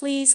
Please